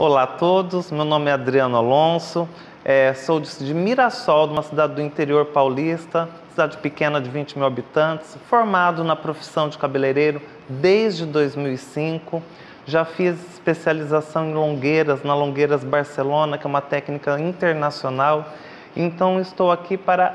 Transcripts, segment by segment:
Olá a todos, meu nome é Adriano Alonso, sou de Mirassol, de uma cidade do interior paulista, cidade pequena de 20 mil habitantes, formado na profissão de cabeleireiro desde 2005. Já fiz especialização em Llongueras, na Llongueras Barcelona, que é uma técnica internacional. Então estou aqui para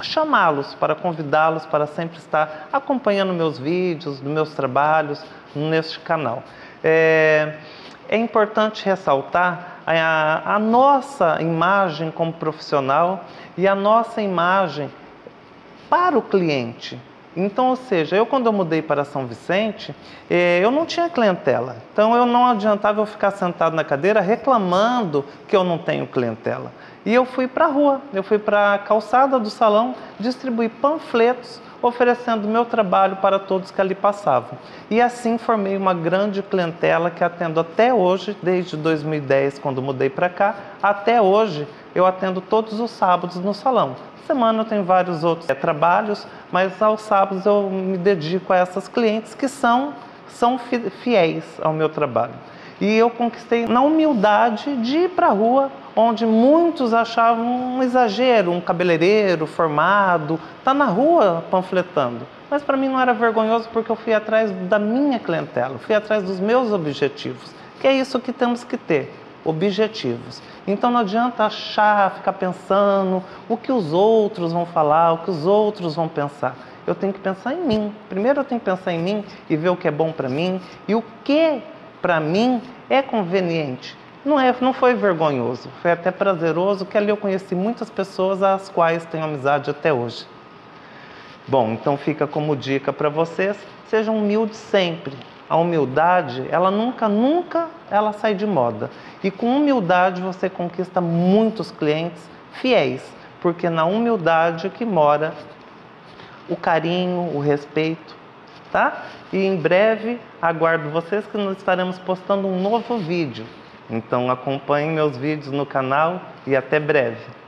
chamá-los, para convidá-los, para sempre estar acompanhando meus vídeos, meus trabalhos neste canal. É importante ressaltar a nossa imagem como profissional e a nossa imagem para o cliente. Então, ou seja, quando eu mudei para São Vicente, eu não tinha clientela. Então, eu não adiantava eu ficar sentado na cadeira reclamando que eu não tenho clientela. E eu fui para a rua, eu fui para a calçada do salão, distribuir panfletos, oferecendo meu trabalho para todos que ali passavam. E assim formei uma grande clientela que atendo até hoje, desde 2010, quando mudei para cá, até hoje eu atendo todos os sábados no salão. Semana eu tenho vários outros trabalhos, mas aos sábados eu me dedico a essas clientes que são fiéis ao meu trabalho. E eu conquistei na humildade de ir para a rua, onde muitos achavam um exagero, um cabeleireiro formado, tá na rua panfletando. Mas para mim não era vergonhoso porque eu fui atrás da minha clientela, fui atrás dos meus objetivos, que é isso que temos que ter, objetivos. Então não adianta achar, ficar pensando o que os outros vão falar, o que os outros vão pensar. Eu tenho que pensar em mim. Primeiro eu tenho que pensar em mim e ver o que é bom para mim e o que para mim é conveniente. Não foi vergonhoso, foi até prazeroso, que ali eu conheci muitas pessoas às quais tenho amizade até hoje. Bom, então fica como dica para vocês, sejam humildes sempre. A humildade, ela nunca ela sai de moda. E com humildade você conquista muitos clientes fiéis, porque na humildade que mora o carinho, o respeito, tá? E em breve aguardo vocês que nós estaremos postando um novo vídeo. Então acompanhem meus vídeos no canal e até breve.